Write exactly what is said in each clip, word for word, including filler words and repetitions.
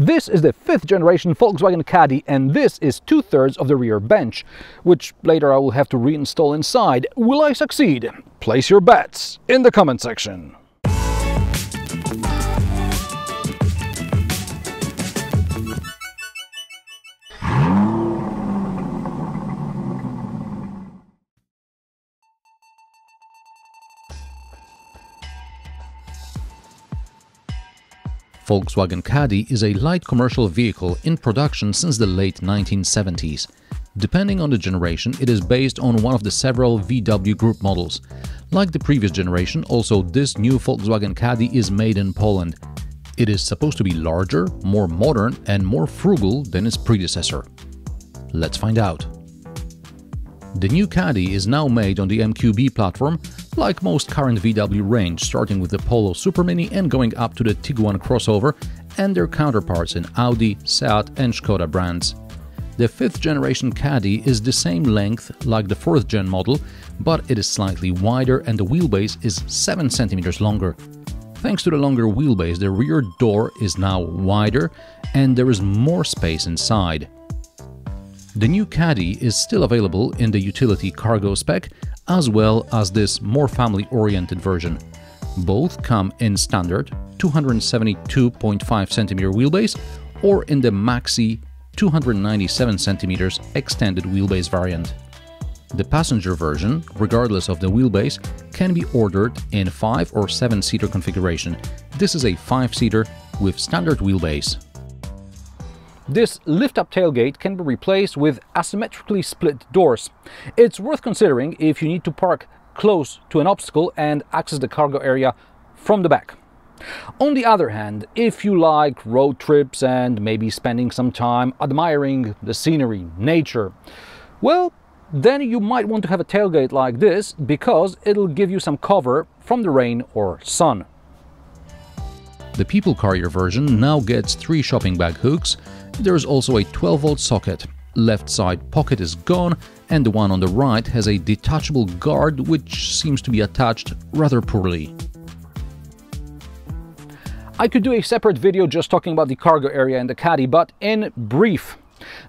This is the fifth generation Volkswagen Caddy, and this is two-thirds of the rear bench, which later I will have to reinstall inside. Will I succeed? Place your bets in the comment section. Volkswagen Caddy is a light commercial vehicle in production since the late nineteen seventies. Depending on the generation, it is based on one of the several V W Group models. Like the previous generation, also this new Volkswagen Caddy is made in Poland. It is supposed to be larger, more modern, and more frugal than its predecessor. Let's find out. The new Caddy is now made on the M Q B platform, like most current V W range, starting with the Polo Super Mini and going up to the Tiguan crossover and their counterparts in Audi, Seat and Skoda brands. The fifth generation Caddy is the same length like the fourth gen model, but it is slightly wider and the wheelbase is seven centimeters longer. Thanks to the longer wheelbase, the rear door is now wider and there is more space inside. The new Caddy is still available in the utility cargo spec, as well as this more family-oriented version. Both come in standard two hundred seventy-two point five centimeter wheelbase or in the maxi two hundred ninety-seven centimeter extended wheelbase variant. The passenger version, regardless of the wheelbase, can be ordered in five or seven seater configuration. This is a five seater with standard wheelbase. This lift-up tailgate can be replaced with asymmetrically split doors. It's worth considering if you need to park close to an obstacle and access the cargo area from the back. On the other hand, if you like road trips and maybe spending some time admiring the scenery, nature, well, then you might want to have a tailgate like this because it'll give you some cover from the rain or sun. The people carrier version now gets three shopping bag hooks. There is also a twelve volt socket. Left side pocket is gone and the one on the right has a detachable guard which seems to be attached rather poorly. I could do a separate video just talking about the cargo area and the Caddy, but in brief,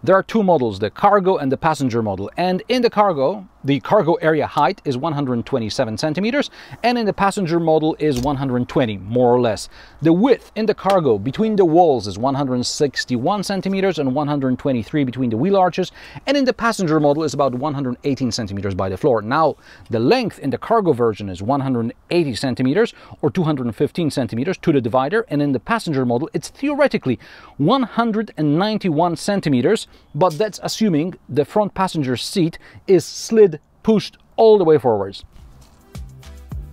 there are two models, the cargo and the passenger model, and in the cargo, the cargo area height is one hundred twenty-seven centimeters and in the passenger model is one hundred twenty, more or less. The width in the cargo between the walls is one hundred sixty-one centimeters and one hundred twenty-three between the wheel arches, and in the passenger model is about one hundred eighteen centimeters by the floor. Now, the length in the cargo version is one hundred eighty centimeters or two hundred fifteen centimeters to the divider, and in the passenger model it's theoretically one hundred ninety-one centimeters, but that's assuming the front passenger seat is slid pushed all the way forwards.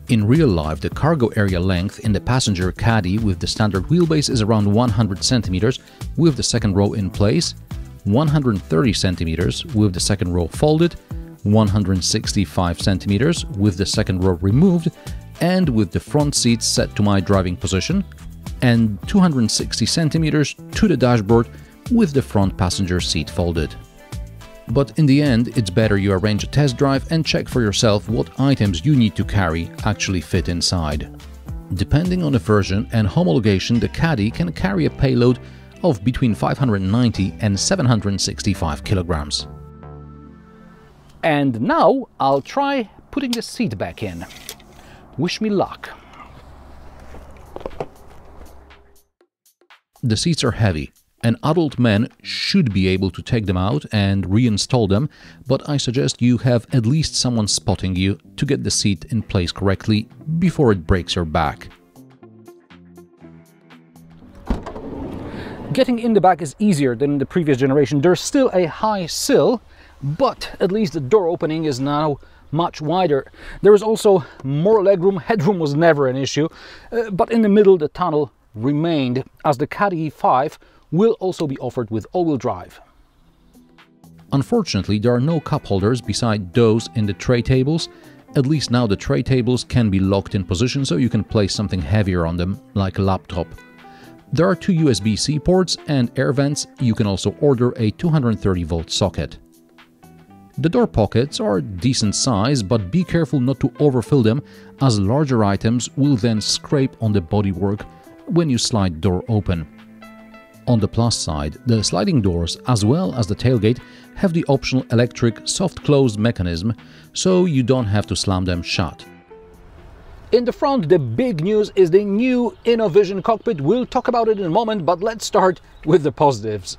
In real life, the cargo area length in the passenger Caddy with the standard wheelbase is around one hundred centimeters with the second row in place, one hundred thirty centimeters with the second row folded, one hundred sixty-five centimeters with the second row removed and with the front seat set to my driving position, and two hundred sixty centimeters to the dashboard with the front passenger seat folded. But in the end, it's better you arrange a test drive and check for yourself what items you need to carry actually fit inside. Depending on the version and homologation, the Caddy can carry a payload of between five hundred ninety and seven hundred sixty-five kilograms. And now I'll try putting the seat back in. Wish me luck. The seats are heavy. An adult man should be able to take them out and reinstall them, but I suggest you have at least someone spotting you to get the seat in place correctly before it breaks your back. Getting in the back is easier than in the previous generation. There's still a high sill, but at least the door opening is now much wider. There is also more legroom. Headroom was never an issue, uh, but in the middle the tunnel remained, as the Caddy E five will also be offered with all-wheel drive. Unfortunately, there are no cup holders beside those in the tray tables. At least now the tray tables can be locked in position so you can place something heavier on them, like a laptop. There are two U S B C ports and air vents. You can also order a two hundred thirty volt socket. The door pockets are decent size, but be careful not to overfill them, as larger items will then scrape on the bodywork when you slide the door open. On the plus side, the sliding doors as well as the tailgate have the optional electric soft-close mechanism, so you don't have to slam them shut. In the front, the big news is the new InnoVision cockpit. We'll talk about it in a moment, but let's start with the positives.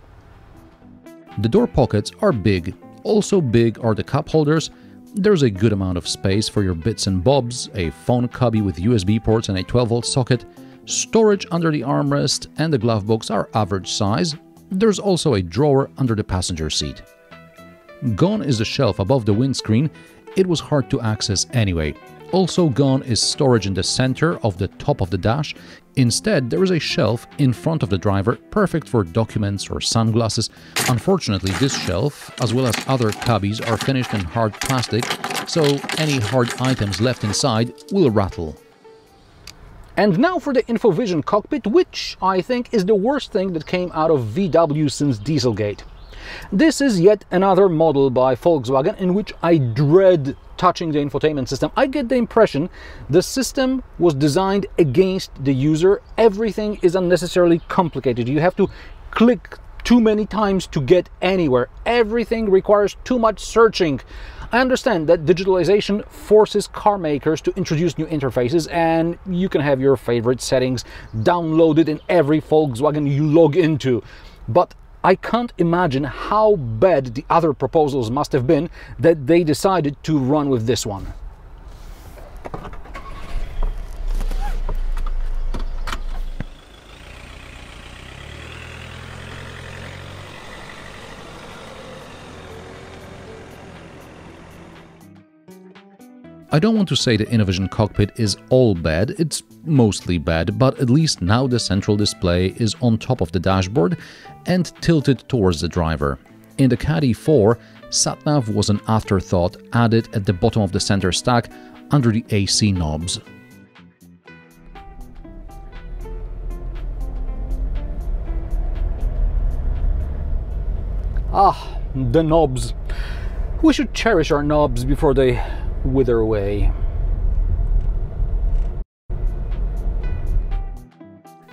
The door pockets are big. Also big are the cup holders. There's a good amount of space for your bits and bobs, a phone cubby with U S B ports and a twelve volt socket. Storage under the armrest and the glove box are average size. There's also a drawer under the passenger seat. Gone is the shelf above the windscreen. It was hard to access anyway. Also gone is storage in the center of the top of the dash. Instead, there is a shelf in front of the driver, perfect for documents or sunglasses. Unfortunately, this shelf, as well as other cubbies, are finished in hard plastic, so any hard items left inside will rattle. And now for the InnoVision cockpit, which I think is the worst thing that came out of V W since Dieselgate. This is yet another model by Volkswagen in which I dread touching the infotainment system. I get the impression the system was designed against the user. Everything is unnecessarily complicated. You have to click too many times to get anywhere. Everything requires too much searching. I understand that digitalization forces car makers to introduce new interfaces, and you can have your favorite settings downloaded in every Volkswagen you log into. But I can't imagine how bad the other proposals must have been that they decided to run with this one. I don't want to say the InnoVision cockpit is all bad, it's mostly bad, but at least now the central display is on top of the dashboard and tilted towards the driver. In the Caddy four, satnav was an afterthought added at the bottom of the center stack under the A C knobs. Ah, the knobs. We should cherish our knobs before they wither away.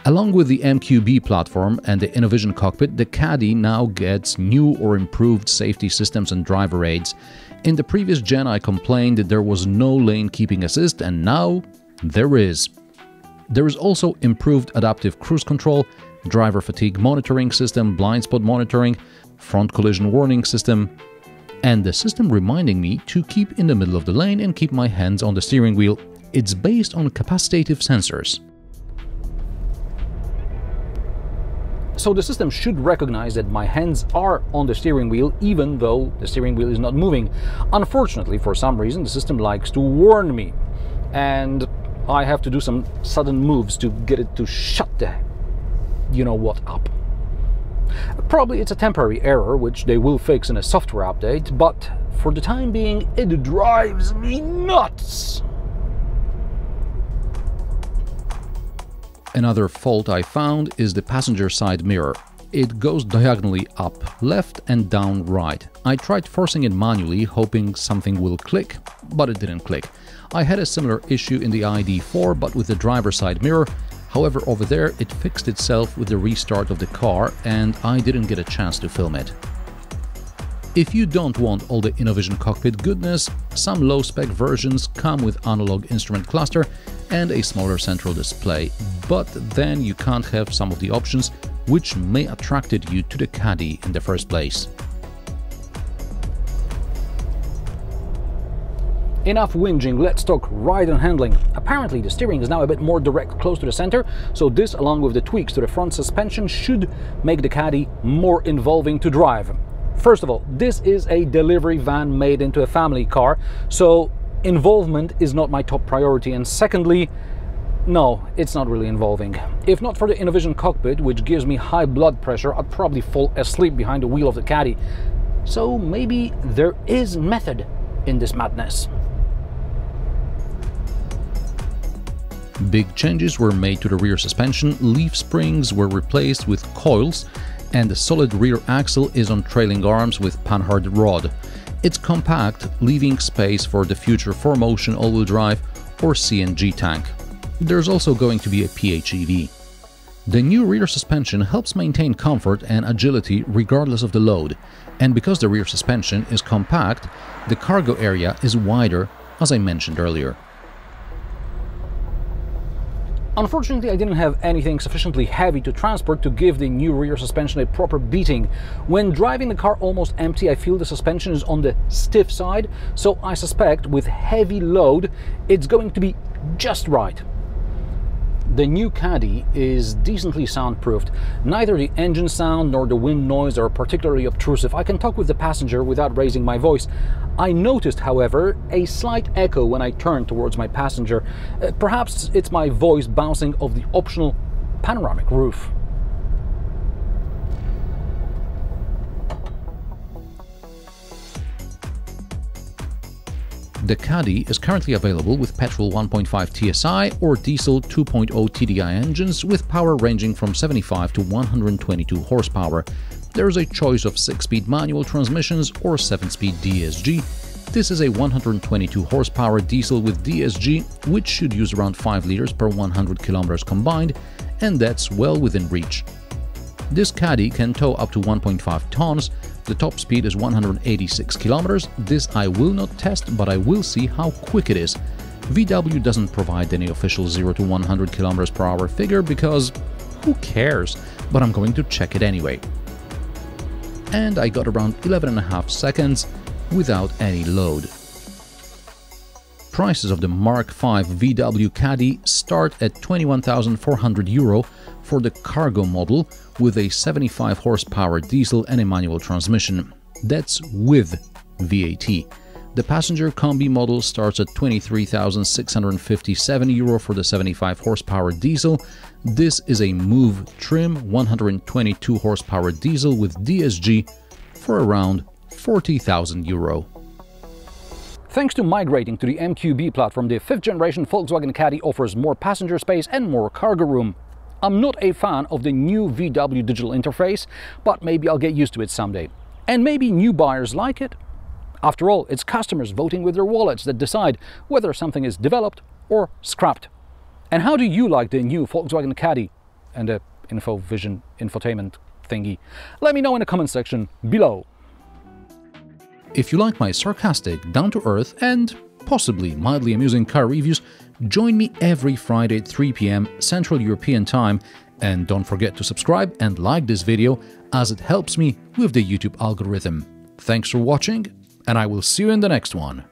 Along with the M Q B platform and the InnoVision cockpit, the Caddy now gets new or improved safety systems and driver aids. In the previous gen, I complained that there was no lane keeping assist, and now there is. There is also improved adaptive cruise control, driver fatigue monitoring system, blind spot monitoring, front collision warning system, and the system reminding me to keep in the middle of the lane and keep my hands on the steering wheel. It's based on capacitive sensors. So the system should recognize that my hands are on the steering wheel even though the steering wheel is not moving. Unfortunately, for some reason, the system likes to warn me, and I have to do some sudden moves to get it to shut the you know what up. Probably it's a temporary error, which they will fix in a software update, but for the time being, it drives me nuts! Another fault I found is the passenger side mirror. It goes diagonally up, left and down right. I tried forcing it manually, hoping something will click, but it didn't click. I had a similar issue in the I D four, but with the driver's side mirror. However, over there, it fixed itself with the restart of the car, and I didn't get a chance to film it. If you don't want all the InnoVision cockpit goodness, some low-spec versions come with analog instrument cluster and a smaller central display, but then you can't have some of the options which may attracted you to the Caddy in the first place. Enough whinging, let's talk ride and handling. Apparently the steering is now a bit more direct close to the center, so this along with the tweaks to the front suspension should make the Caddy more involving to drive. First of all, this is a delivery van made into a family car, so involvement is not my top priority, and secondly, no, it's not really involving. If not for the InnoVision cockpit, which gives me high blood pressure, I'd probably fall asleep behind the wheel of the Caddy. So maybe there is method in this madness. Big changes were made to the rear suspension, leaf springs were replaced with coils, and the solid rear axle is on trailing arms with panhard rod. It's compact, leaving space for the future four motion all-wheel drive or C N G tank. There's also going to be a P H E V. The new rear suspension helps maintain comfort and agility regardless of the load, and because the rear suspension is compact, the cargo area is wider, as I mentioned earlier. Unfortunately, I didn't have anything sufficiently heavy to transport to give the new rear suspension a proper beating. When driving the car almost empty, I feel the suspension is on the stiff side, so I suspect with heavy load, it's going to be just right. The new Caddy is decently soundproofed. Neither the engine sound nor the wind noise are particularly obtrusive. I can talk with the passenger without raising my voice. I noticed, however, a slight echo when I turned towards my passenger. Uh, perhaps it's my voice bouncing off the optional panoramic roof. The Caddy is currently available with petrol one point five T S I or diesel two point oh T D I engines with power ranging from seventy-five to one hundred twenty-two horsepower. There is a choice of six-speed manual transmissions or seven-speed D S G. This is a one hundred twenty-two horsepower diesel with D S G, which should use around five liters per one hundred kilometers combined, and that's well within reach. This Caddy can tow up to one point five tons. The top speed is one hundred eighty-six kilometers. This I will not test, but I will see how quick it is. V W doesn't provide any official zero to one hundred kilometers per hour figure because who cares, but I'm going to check it anyway. And I got around eleven and a half seconds without any load. Prices of the Mark five V W Caddy start at twenty-one thousand four hundred euro for the cargo model with a seventy-five horsepower diesel and a manual transmission. That's with V A T. The passenger combi model starts at twenty-three thousand six hundred fifty-seven euro for the seventy-five horsepower diesel. This is a M O V trim one hundred twenty-two horsepower diesel with D S G for around forty thousand euro. Thanks to migrating to the M Q B platform, the fifth generation Volkswagen Caddy offers more passenger space and more cargo room. I'm not a fan of the new V W digital interface, but maybe I'll get used to it someday. And maybe new buyers like it. After all, it's customers voting with their wallets that decide whether something is developed or scrapped. And how do you like the new Volkswagen Caddy and the InnoVision infotainment thingy? Let me know in the comment section below. If you like my sarcastic, down-to-earth and possibly mildly amusing car reviews, join me every Friday at three p m Central European Time, and don't forget to subscribe and like this video as it helps me with the YouTube algorithm. Thanks for watching, and I will see you in the next one.